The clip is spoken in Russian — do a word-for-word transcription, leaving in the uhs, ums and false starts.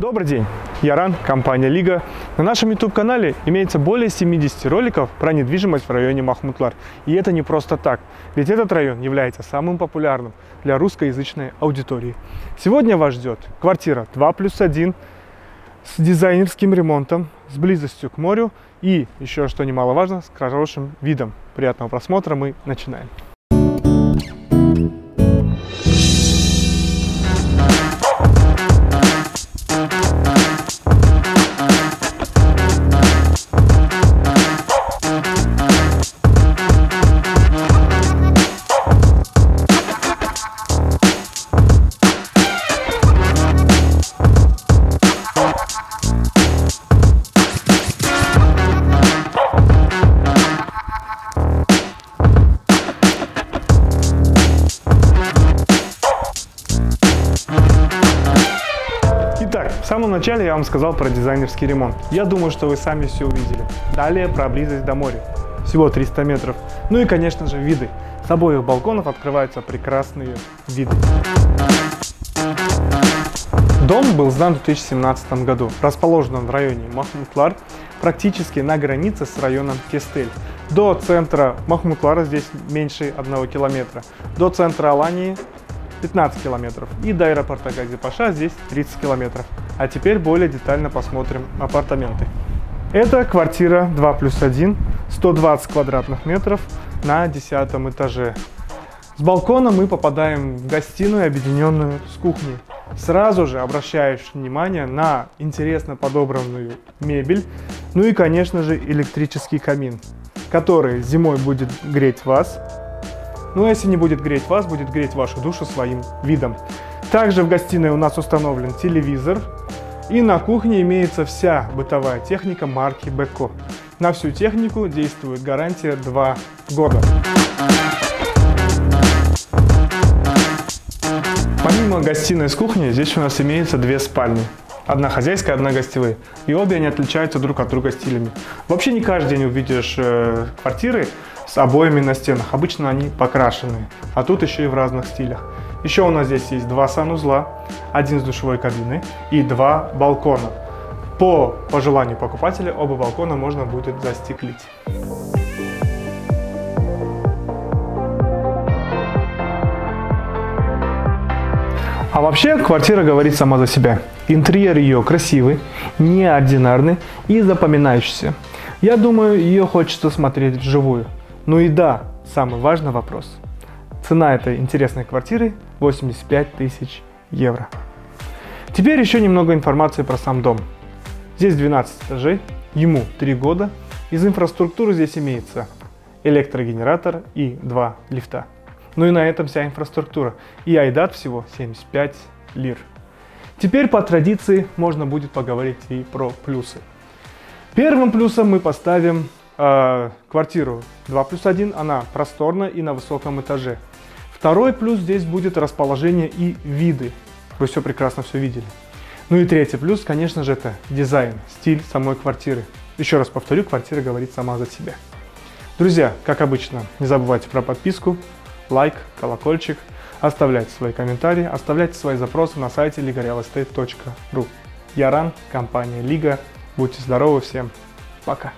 Добрый день, я Ран, компания Лига. На нашем YouTube-канале имеется более семидесяти роликов про недвижимость в районе Махмутлар. И это не просто так, ведь этот район является самым популярным для русскоязычной аудитории. Сегодня вас ждет квартира два плюс один с дизайнерским ремонтом, с близостью к морю и, еще что немаловажно, с хорошим видом. Приятного просмотра, мы начинаем. В самом начале я вам сказал про дизайнерский ремонт. Я думаю, что вы сами все увидели. Далее про близость до моря. Всего триста метров. Ну и, конечно же, виды. С обоих балконов открываются прекрасные виды. Дом был сдан в две тысячи семнадцатом году. Расположен он в районе Махмутлар, практически на границе с районом Кестель. До центра Махмутлара здесь меньше одного километра. До центра Алании пятнадцать километров. И до аэропорта Газипаша здесь тридцать километров. А теперь более детально посмотрим апартаменты. Это квартира два плюс один, сто двадцать квадратных метров на десятом этаже. С балкона мы попадаем в гостиную, объединенную с кухней. Сразу же обращаешь внимание на интересно подобранную мебель, ну и, конечно же, электрический камин, который зимой будет греть вас. Но если не будет греть вас, будет греть вашу душу своим видом. Также в гостиной у нас установлен телевизор. И на кухне имеется вся бытовая техника марки Beko. На всю технику действует гарантия два года. Помимо гостиной с кухней, здесь у нас имеется две спальни. Одна хозяйская, одна гостевые. И обе они отличаются друг от друга стилями. Вообще не каждый день увидишь э, квартиры с обоями на стенах. Обычно они покрашены, а тут еще и в разных стилях. Еще у нас здесь есть два санузла, один с душевой кабиной и два балкона. По пожеланию покупателя оба балкона можно будет застеклить. А вообще квартира говорит сама за себя. Интерьер ее красивый, неординарный и запоминающийся. Я думаю, ее хочется смотреть вживую. Ну и да, самый важный вопрос. Цена этой интересной квартиры восемьдесят пять тысяч евро. Теперь еще немного информации про сам дом. Здесь двенадцать этажей, ему три года. Из инфраструктуры здесь имеется электрогенератор и два лифта. Ну и на этом вся инфраструктура. И айдат всего семьдесят пять лир. Теперь по традиции можно будет поговорить и про плюсы. Первым плюсом мы поставим э, квартиру два плюс один, она просторная и на высоком этаже. Второй плюс здесь будет расположение и виды. Вы все прекрасно все видели. Ну и третий плюс, конечно же, это дизайн, стиль самой квартиры. Еще раз повторю, квартира говорит сама за себя. Друзья, как обычно, не забывайте про подписку, лайк, колокольчик. Оставляйте свои комментарии, оставляйте свои запросы на сайте лига риал эстейт точка ру. Я Ран, компания Лига. Будьте здоровы, всем пока!